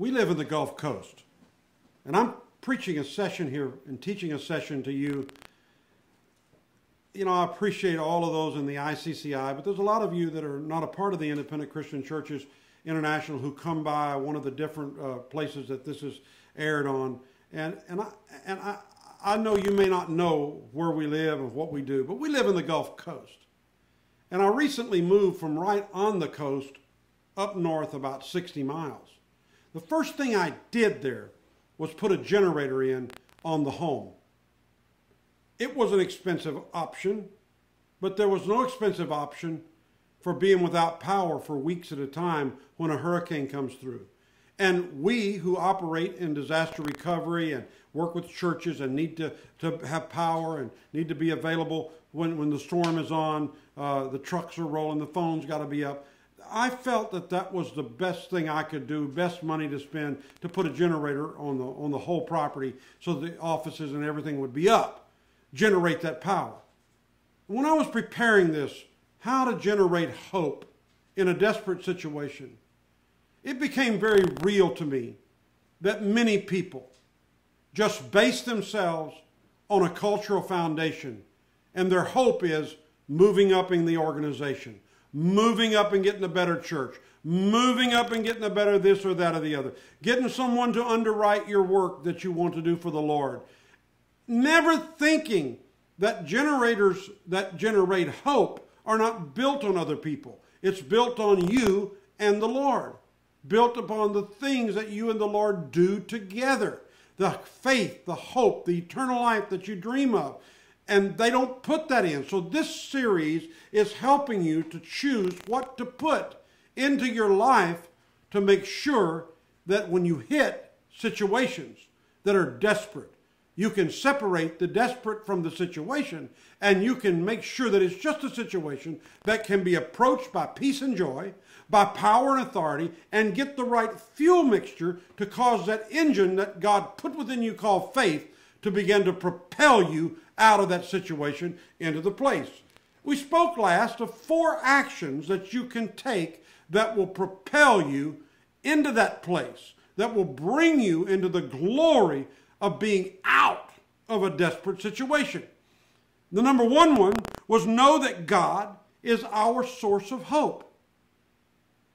We live in the Gulf Coast, and I'm preaching a session here and teaching a session to you. You know, I appreciate all of those in the ICCI, but there's a lot of you that are not a part of the Independent Christian Churches International who come by one of the different places that this is aired on. And I know you may not know where we live and what we do, but we live in the Gulf Coast. And I recently moved from right on the coast up north about 60 miles. The first thing I did there was put a generator in on the home. It was an expensive option, but there was no expensive option for being without power for weeks at a time when a hurricane comes through. And we who operate in disaster recovery and work with churches and need to have power and need to be available when the storm is on, the trucks are rolling, the phone's got to be up. I felt that that was the best thing I could do, best money to spend, to put a generator on the whole property so the offices and everything would be up. Generate that power. When I was preparing this, how to generate hope in a desperate situation, it became very real to me that many people just base themselves on a cultural foundation, and their hope is moving up in the organization, moving up and getting a better church, moving up and getting a better this or that or the other, getting someone to underwrite your work that you want to do for the Lord. Never thinking that generators that generate hope are not built on other people. It's built on you and the Lord, built upon the things that you and the Lord do together, the faith, the hope, the eternal life that you dream of, and they don't put that in. So this series is helping you to choose what to put into your life to make sure that when you hit situations that are desperate, you can separate the desperate from the situation, and you can make sure that it's just a situation that can be approached by peace and joy, by power and authority, and get the right fuel mixture to cause that engine that God put within you called faith to begin to propel you out of that situation into the place. We spoke last of 4 actions that you can take that will propel you into that place, that will bring you into the glory of being out of a desperate situation. The number one was know that God is our source of hope.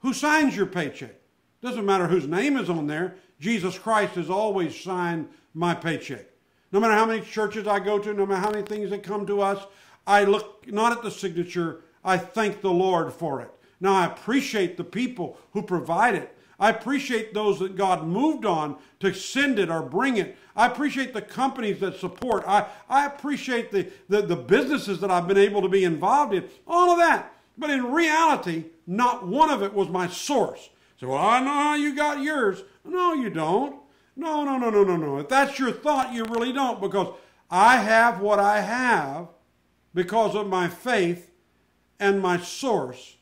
Who signs your paycheck? Doesn't matter whose name is on there. Jesus Christ has always signed my paycheck. No matter how many churches I go to, no matter how many things that come to us, I look not at the signature, I thank the Lord for it. Now I appreciate the people who provide it. I appreciate those that God moved on to send it or bring it. I appreciate the companies that support. I appreciate the businesses that I've been able to be involved in, all of that. But in reality, not one of it was my source. So, well, I know you got yours. No, you don't. No, no, no, no, no, no. If that's your thought, you really don't, because I have what I have because of my faith and my source,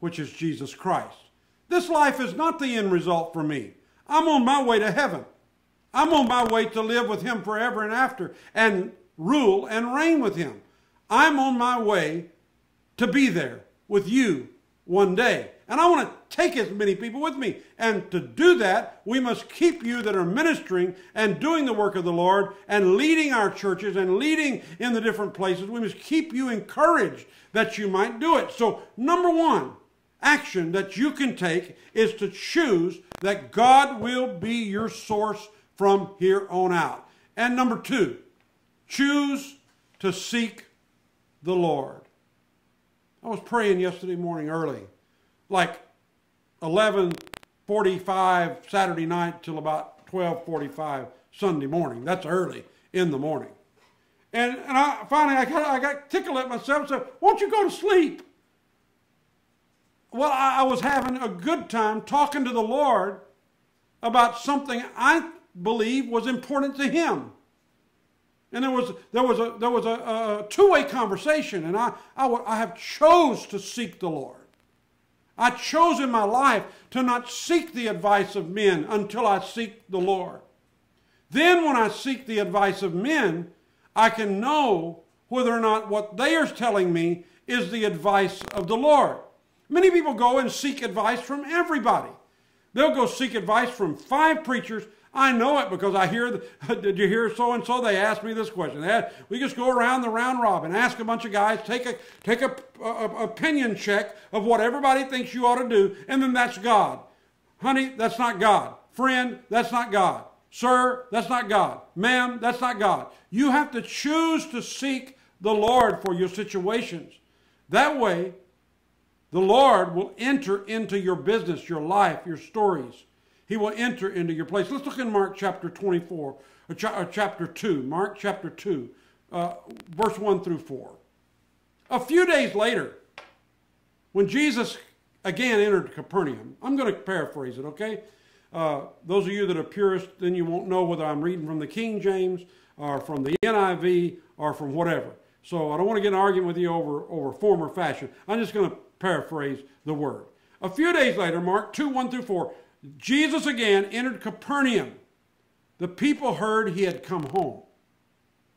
which is Jesus Christ. This life is not the end result for me. I'm on my way to heaven. I'm on my way to live with him forever and after and rule and reign with him. I'm on my way to be there with you one day. And I want to take as many people with me. And to do that, we must keep you that are ministering and doing the work of the Lord and leading our churches and leading in the different places. We must keep you encouraged that you might do it. So number one, action that you can take is to choose that God will be your source from here on out. And number 2, choose to seek the Lord. I was praying yesterday morning early, like 11:45 Saturday night till about 12:45 Sunday morning. That's early in the morning. And I finally got tickled at myself and said, won't you go to sleep? Well, I was having a good time talking to the Lord about something I believe was important to him. And there was a two-way conversation, and I have chose to seek the Lord. I chose in my life to not seek the advice of men until I seek the Lord. Then when I seek the advice of men, I can know whether or not what they are telling me is the advice of the Lord. Many people go and seek advice from everybody. They'll go seek advice from 5 preachers. I know it because I hear, did you hear so-and-so? They asked me this question. We just go around the round robin, ask a bunch of guys, take a opinion check of what everybody thinks you ought to do, and then that's God. Honey, that's not God. Friend, that's not God. Sir, that's not God. Ma'am, that's not God. You have to choose to seek the Lord for your situations. That way, the Lord will enter into your business, your life, your stories. He will enter into your place. Let's look in Mark chapter 24, or chapter 2, Mark chapter 2, verse 1 through 4. A few days later, when Jesus again entered Capernaum, I'm going to paraphrase it, okay? Those of you that are purists, then you won't know whether I'm reading from the King James or from the NIV or from whatever. So I don't want to get in an argument with you over form or fashion. I'm just going to paraphrase the word. A few days later, Mark 2, 1 through 4, Jesus again entered Capernaum. The people heard he had come home.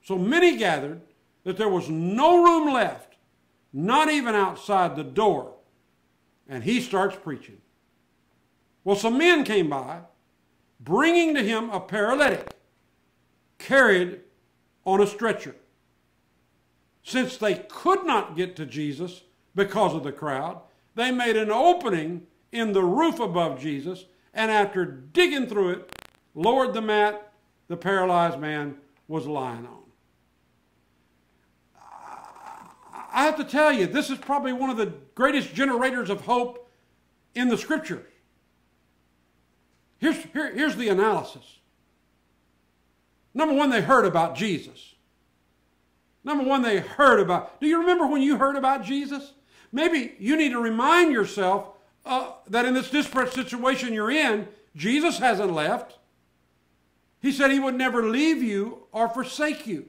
So many gathered that there was no room left, not even outside the door. And he starts preaching. Well, some men came by, bringing to him a paralytic, carried on a stretcher. Since they could not get to Jesus because of the crowd, they made an opening in the roof above Jesus, and after digging through it, lowered the mat the paralyzed man was lying on. I have to tell you, this is probably one of the greatest generators of hope in the Scriptures. Here's the analysis. Number one, they heard about Jesus. Number one, they heard about... Do you remember when you heard about Jesus? Maybe you need to remind yourself that in this disparate situation you're in, Jesus hasn't left. He said he would never leave you or forsake you.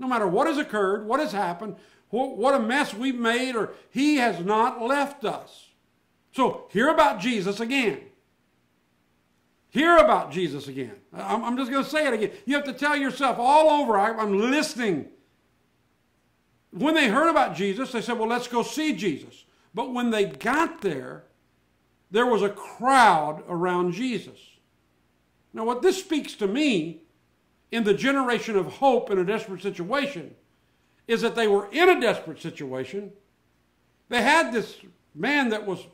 No matter what has occurred, what has happened, what a mess we've made, or he has not left us. So hear about Jesus again. Hear about Jesus again. I'm just going to say it again. You have to tell yourself all over, I'm listening. When they heard about Jesus, they said, well, let's go see Jesus. But when they got there was a crowd around Jesus. Now, what this speaks to me in the generation of hope in a desperate situation is that they were in a desperate situation. They had this man that was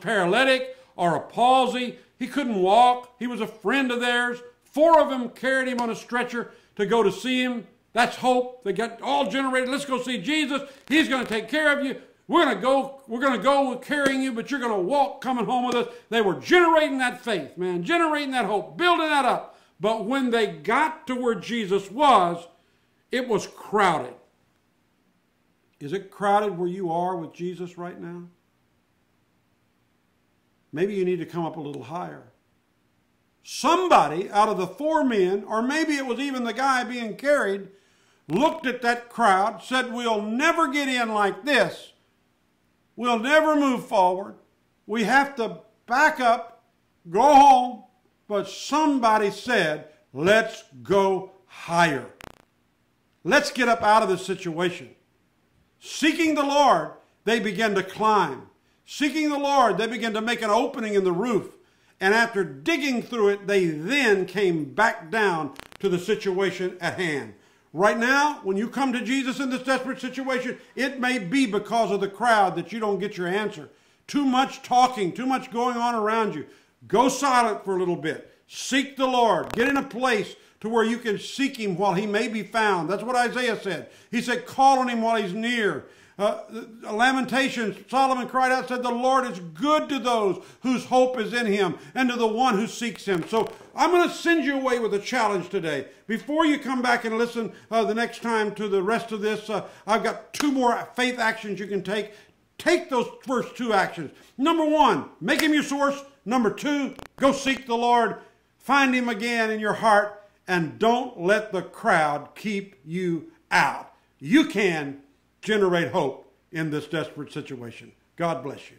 paralytic or a palsy. He couldn't walk. He was a friend of theirs. 4 of them carried him on a stretcher to go to see him. That's hope. They got all generated. Let's go see Jesus. He's going to take care of you. We're going to go carrying you, but you're going to walk coming home with us. They were generating that faith, man, generating that hope, building that up. But when they got to where Jesus was, it was crowded. Is it crowded where you are with Jesus right now? Maybe you need to come up a little higher. Somebody out of the 4 men, or maybe it was even the guy being carried, looked at that crowd, said, we'll never get in like this. We'll never move forward. We have to back up, go home. But somebody said, let's go higher. Let's get up out of this situation. Seeking the Lord, they began to climb. Seeking the Lord, they began to make an opening in the roof. And after digging through it, they then came back down to the situation at hand. Right now, when you come to Jesus in this desperate situation, it may be because of the crowd that you don't get your answer. Too much talking, too much going on around you. Go silent for a little bit. Seek the Lord. Get in a place to where you can seek him while he may be found. That's what Isaiah said. He said, call on him while he's near. Lamentations, Solomon cried out, said, the Lord is good to those whose hope is in him and to the one who seeks him. So I'm going to send you away with a challenge today. Before you come back and listen the next time to the rest of this, I've got 2 more faith actions you can take. Take those first 2 actions. Number 1, make him your source. Number 2, go seek the Lord. Find him again in your heart, and don't let the crowd keep you out. You can generate hope in this desperate situation. God bless you.